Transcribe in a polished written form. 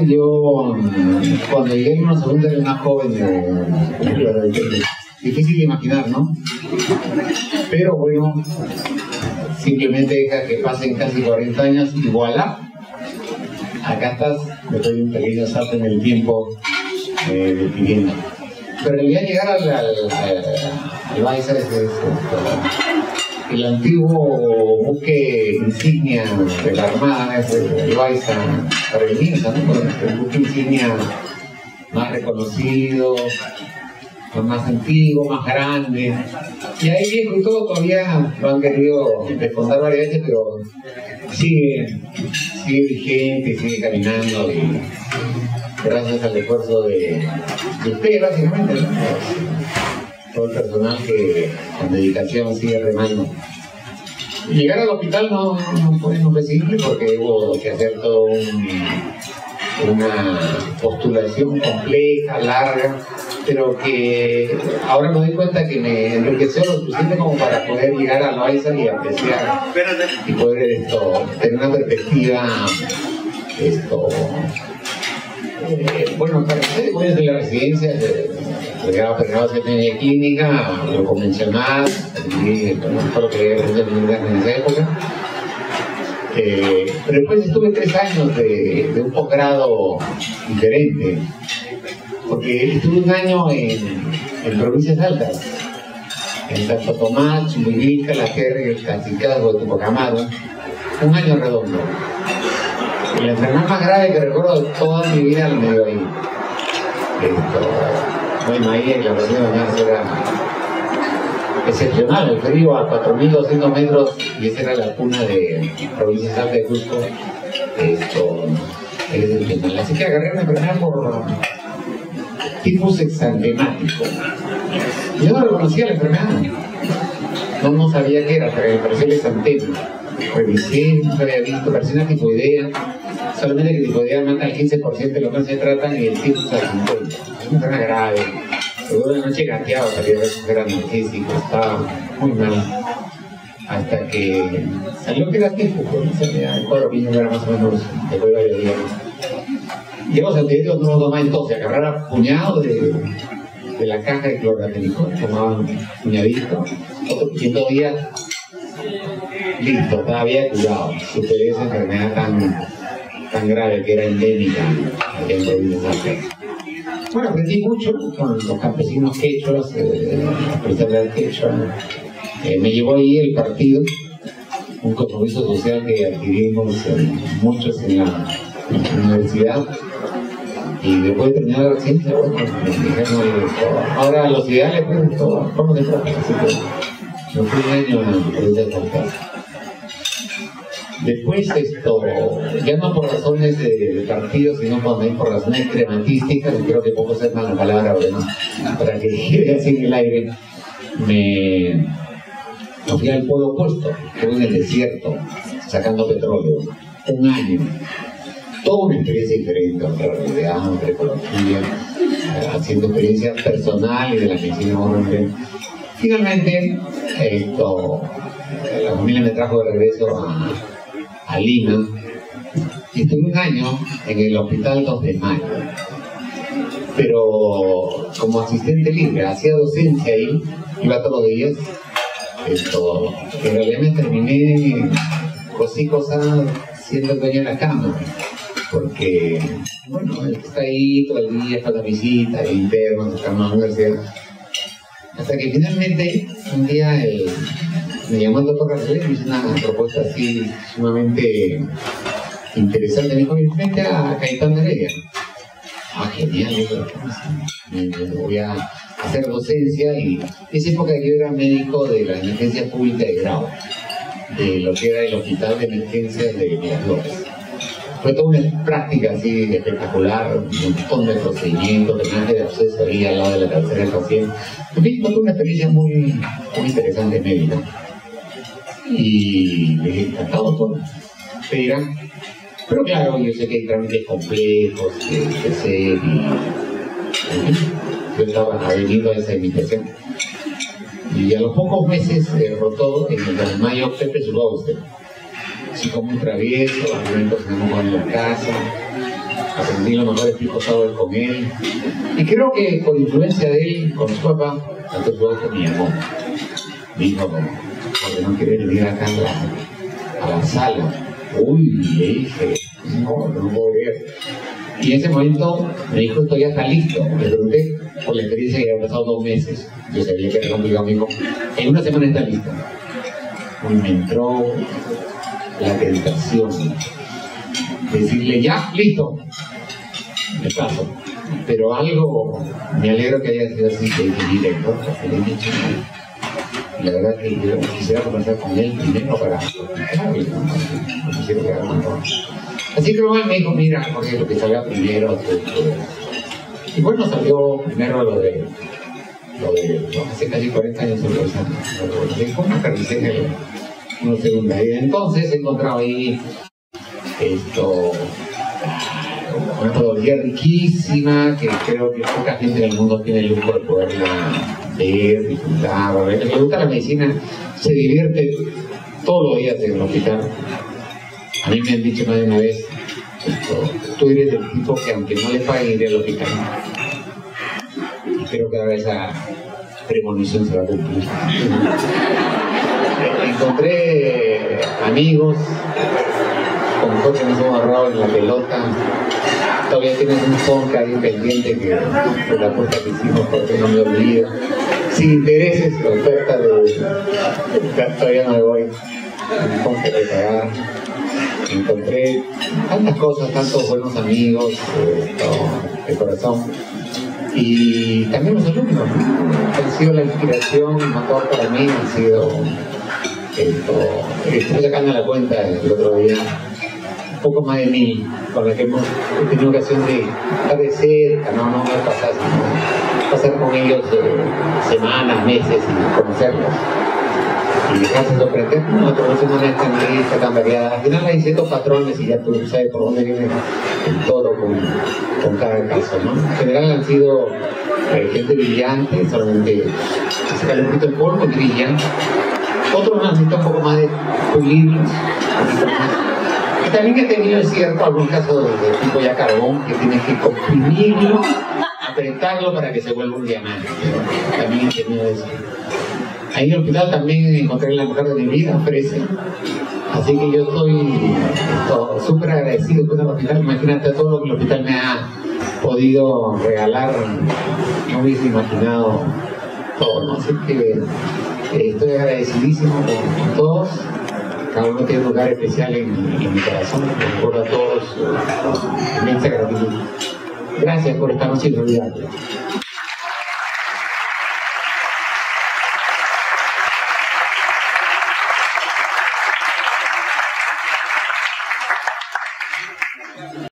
Yo, cuando llegué a una segunda, era más joven de difícil de imaginar, ¿no? Pero bueno, simplemente deja que pasen casi 40 años y voilà, acá estás, me doy un pequeño salto en el tiempo viviendo. Pero en realidad llegar al Loayza es el antiguo buque insignia de la Armada, es el Loayza, el buque insignia más reconocido, más antiguo, más grande, y ahí viejo y todo todavía lo han querido descontar varias veces, pero sigue vigente, sigue caminando, y gracias al esfuerzo de ustedes básicamente, ¿no? Todo el personal que con dedicación sigue remando. Llegar al hospital no fue simple porque hubo que hacer todo una postulación compleja, larga, pero que ahora me doy cuenta que me enriqueció lo suficiente como para poder llegar a Loayza y apreciar y poder tener una perspectiva bueno, para ustedes desde la residencia de grado pregrado que tenía clínica, lo convencional, todo lo que en esa época. Pero después estuve 3 años de un posgrado diferente, porque estuve un año en provincias altas, en Santo Tomás, Chumbivilca, La Tierra, el Cacicazgo, Tupacamaro, un año redondo. Y la enfermedad más grave que recuerdo de toda mi vida la me dio ahí. Bueno, ahí en la región de Bañarse era excepcional, el frío a 4.200 metros, y esa era la cuna de Provincias Altas de Cusco. Es excepcional. Así que agarré una enfermedad por tifus exantemático. Yo no reconocía la enfermedad, no sabía qué era, hasta que me pareció el exantema. Revisé, no había visto, parecía una tifoidea, solamente que tifoidea mata al 15% de los que se tratan y el tifus al 50%. Es una enfermedad grave. Toda la noche gateaba, salía de esos analgésicos, estaba muy mal. Hasta que salió que era tifus, el cuadro piñón era más o menos después de varios días. Y los antibióticos no los tomaban entonces, agarraba puñado de la caja de clorgatenico, tomaban puñadito, otro 500 días, listo, todavía curado. Superé esa enfermedad tan grave que era endémica allá en Provincias Altas. Bueno, aprendí mucho con los campesinos quechuas, la personalidad quechua. Me llevó ahí el partido, un compromiso social que adquirimos muchos en la universidad. Y después de terminar la ciencia, bueno, me dijeron ahora los ideales, pues, todo, ¿cómo se trata? Así que me fui un año en la Provincia de Altas. Después ya no por razones de partido, sino también por razones crematísticas, y creo que puedo hacer mala palabra, ¿no? Para que quede así en el aire, me fui al polo opuesto, estuve en el desierto, sacando petróleo, un año. Toda una experiencia diferente, entre realidad, entre ecología, haciendo experiencia personal y de la medicina orgánica. Finalmente, la familia me trajo de regreso a Lima, y estuve un año en el hospital 2 de Mayo, pero como asistente libre, hacía docencia ahí, iba todos los días. En realidad me terminé cosas siendo dueño de la cama, porque bueno, el que está ahí todo el día con la visita, el interno, está en la universidad, hasta que finalmente un día me llamó el doctor Carcelé, me hizo una propuesta así sumamente interesante. Me dijo, frente a Cayetano Heredia. Ah, genial, yo voy a hacer docencia, y esa época yo era médico de la emergencia pública de grado, de lo que era el hospital de emergencias de Miraflores. Fue toda una práctica así espectacular, un montón de procedimientos, de absceso ahí al lado de la cabecera del paciente. En fin, fue una experiencia muy, muy interesante médica. Y les he encantado todo. Te dirán, pero claro, yo sé que hay trámites complejos que hacer, y yo estaba adherido a esa invitación. Y a los pocos meses rotó en el desmayo Pepe Zuloa, usted. Así como un travieso, al momento se me mojó en la casa, ascendido a los lugares ricos a él con él. Y creo que por influencia de él, con su papá, tanto todo con mi hijo mamá, porque no quiere venir acá a la sala. Uy, le dije, no puedo creer. Y en ese momento me dijo, esto ya está listo. Le pregunté por la experiencia que había pasado 2 meses. Yo sabía que era complicado, amigo. En una semana está listo. Y me entró la tentación de decirle, ya, listo. Me paso. Pero algo, me alegro que haya sido así, que dije, directo, que le he dicho. La verdad que yo quisiera conversar con él primero para platicarle, no quisiera quedar con él. Así que luego me dijo, mira, Jorge, lo que salga primero. Y bueno, salió primero lo de hace casi 40 años en Loayza, como una carnicera en unos segundos. Y entonces encontraba ahí una fotografía riquísima que creo que poca gente en el mundo tiene el lujo de poderla leer, disfrutar. A ver, le gusta la medicina, se divierte todos los días en el hospital. A mí me han dicho más de una vez, tú eres del tipo que aunque no le paguen ir al hospital. Y creo que ahora esa premonición se va a cumplir. Encontré amigos con Jorge, nos hemos agarrado en la pelota. Todavía tienes un podcast ahí pendiente que por la puerta que hicimos, porque no me olvido. Sin intereses, la oferta de... Todavía no me voy. Un podcast de pagar. Encontré tantas cosas, tantos buenos amigos de corazón. Y también los alumnos. Han sido la inspiración motor para mí, han sido... Estoy sacando la cuenta el otro día, un poco más de 1000, con la que hemos tenido ocasión de estar de cerca, no pasar con ellos semanas, meses y conocerlos. Y dejarse sorprender, nuestra profesión es tan rica, tan variada. Al final hay ciertos patrones y ya tú sabes por dónde viene el toro con cada caso, ¿no? En general han sido gente brillante, solamente sacar un poquito el polvo, brillan. Otros necesitan un poco más de pulirlos. Y también he tenido, es cierto, algún caso de tipo ya carbón, que tienes que comprimirlo, apretarlo para que se vuelva un diamante. También he tenido eso. Ahí en el hospital también encontré la mujer de mi vida, Fresa. Así que yo estoy súper agradecido con el hospital. Imagínate todo lo que el hospital me ha podido regalar. No hubiese imaginado todo, ¿no? Así que... Estoy agradecidísimo con todos, cada uno tiene un lugar especial en mi corazón, me recuerdo a todos, inmensa gratitud. Gracias por esta noche inolvidable.